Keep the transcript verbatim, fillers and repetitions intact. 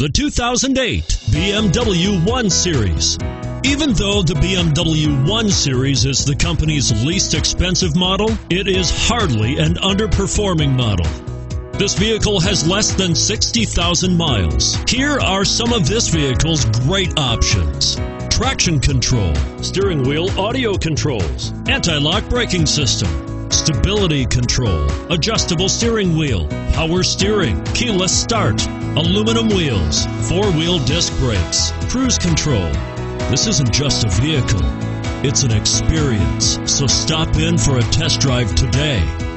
the two thousand eight B M W one Series. Even though the B M W one Series is the company's least expensive model, it is hardly an underperforming model. This vehicle has less than sixty thousand miles. Here are some of this vehicle's great options: traction control, steering wheel audio controls, anti-lock braking system, stability control, adjustable steering wheel, power steering, keyless start, aluminum wheels, four-wheel disc brakes, cruise control. This isn't just a vehicle, it's an experience. So stop in for a test drive today.